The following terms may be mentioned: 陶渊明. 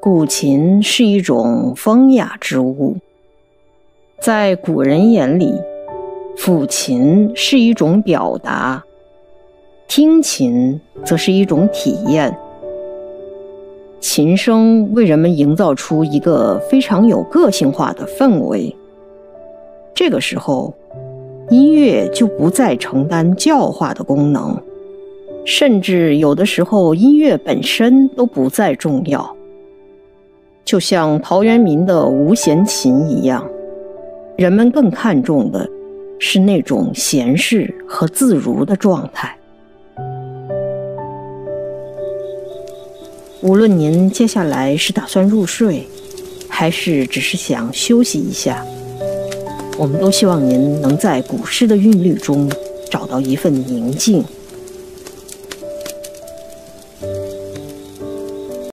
古琴是一种风雅之物，在古人眼里，抚琴是一种表达，听琴则是一种体验。琴声为人们营造出一个非常有个性化的氛围。这个时候，音乐就不再承担教化的功能，甚至有的时候音乐本身都不再重要。就像陶渊明的无弦琴一样，人们更看重的是那种闲适和自如的状态。无论您接下来是打算入睡，还是只是想休息一下，我们都希望您能在古诗的韵律中找到一份宁静。